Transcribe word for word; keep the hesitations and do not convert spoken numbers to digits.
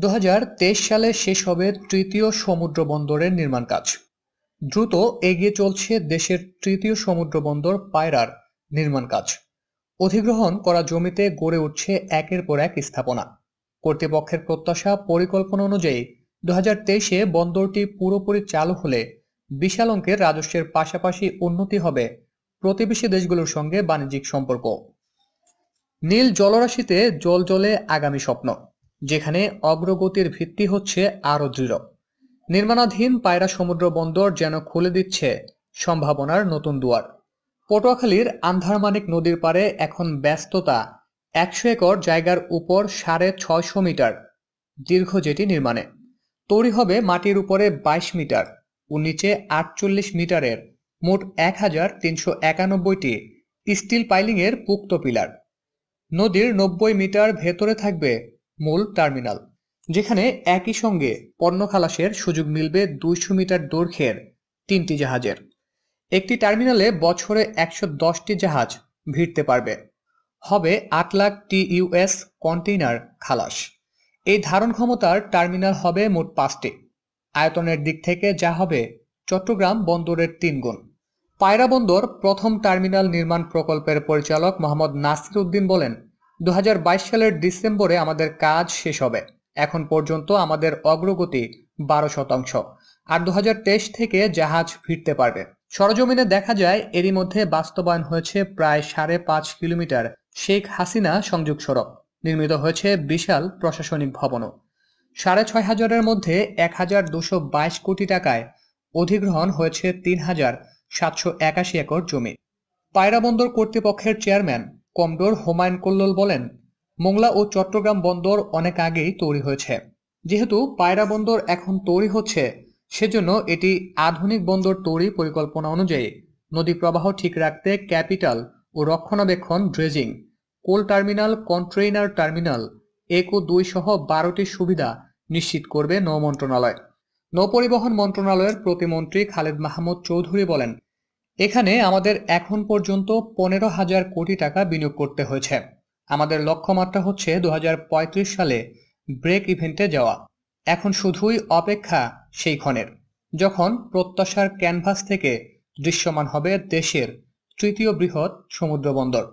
दो हज़ार तेईस সালে শেষ হবে তৃতীয় সমুদ্র বন্দরের নির্মাণ কাজ। দ্রুত এগিয়ে চলছে দেশের তৃতীয় সমুদ্র বন্দর পায়রার নির্মাণ কাজ। অধিগ্রহণ করা জমিতে গড়ে উঠছে একের পর এক স্থাপনা। কর্তৃপক্ষের প্রত্যাশা, পরিকল্পনা অনুযায়ী দুই হাজার তেইশে বন্দরটি পুরোপুরি চালু হলে বিশাল অঙ্কের রাজস্বের পাশাপাশি উন্নতি হবে প্রতিবেশী দেশগুলোর সঙ্গে বাণিজ্যিক সম্পর্ক। নীল জলরাশিতে জল জলে আগামী স্বপ্ন, যেখানে অগ্রগতির ভিত্তি হচ্ছে আরো দৃঢ়। নির্মাণাধীন পায়রা সমুদ্র বন্দর যেন খুলে দিচ্ছে সম্ভাবনার নতুন দুয়ার। পটুয়াখালীর আন্দারমানিক নদীর পাড়ে এখন ব্যস্ততা একশো একর জায়গার উপর সাড়ে ছয়শো মিটার দীর্ঘ যেটি নির্মাণে তৈরি হবে মাটির উপরে বাইশ মিটার ও নিচে আটচল্লিশ মিটারের মোট এক হাজার তিনশো একানব্বইটি স্টিল পাইলিংয়ের পুক্ত পিলার। নদীর নব্বই মিটার ভেতরে থাকবে মূল টার্মিনাল, যেখানে একই সঙ্গে পণ্য খালাসের সুযোগ মিলবে দুইশো মিটার দৈর্ঘ্যের তিনটি জাহাজের। একটি টার্মিনালে বছরে একশো দশটি জাহাজ ভিড়তে পারবে, হবে আট লাখ টিইউএস কন্টেইনার খালাস। এই ধারণ ক্ষমতার টার্মিনাল হবে মোট পাঁচটি। আয়তনের দিক থেকে যা হবে চট্টগ্রাম বন্দরের তিন গুণ। পায়রা বন্দর প্রথম টার্মিনাল নির্মাণ প্রকল্পের পরিচালক মোহাম্মদ নাসির উদ্দিন বলেন, দু হাজার বাইশ সালের ডিসেম্বরে আমাদের কাজ শেষ হবে। এখন পর্যন্ত আমাদের অগ্রগতি বারো শতাংশ, আর দু হাজার তেইশ থেকে জাহাজ ফিরতে পারবে। সরজমিনে দেখা যায় এরই মধ্যে বাস্তবায়ন হয়েছে প্রায় সাড়ে পাঁচ কিলোমিটার শেখ হাসিনা সংযোগ সড়ক, নির্মিত হয়েছে বিশাল প্রশাসনিক ভবনও। সাড়ে ছয় হাজারের মধ্যে এক হাজার দুশো বাইশ কোটি টাকায় অধিগ্রহণ হয়েছে তিন হাজার সাতশো একাশি একর জমি। পায়রা বন্দর কর্তৃপক্ষের চেয়ারম্যান কমডোর হুমায়ুন কল্লোল বলেন, মোংলা ও চট্টগ্রাম বন্দর অনেক আগেই তৈরি হয়েছে। যেহেতু পায়রা বন্দর এখন তৈরি হচ্ছে, সেজন্য এটি আধুনিক বন্দর তৈরি পরিকল্পনা অনুযায়ী নদী প্রবাহ ঠিক রাখতে ক্যাপিটাল ও রক্ষণাবেক্ষণ, dredging, coal terminal, container terminal এক ও দুই সহ বারোটি সুবিধা নিশ্চিত করবে নৌ মন্ত্রণালয়। নৌপরিবহন মন্ত্রণালয়ের প্রতিমন্ত্রী খালেদ মাহমুদ চৌধুরী বলেন, এখানে আমাদের এখন পর্যন্ত পনেরো হাজার কোটি টাকা বিনিয়োগ করতে হয়েছে। আমাদের লক্ষ্যমাত্রা হচ্ছে দু হাজার পঁয়ত্রিশ সালে ব্রেক ইভেন্টে যাওয়া। এখন শুধুই অপেক্ষা সেই ক্ষণের, যখন প্রত্যাশার ক্যানভাস থেকে দৃশ্যমান হবে দেশের তৃতীয় বৃহৎ সমুদ্র বন্দর।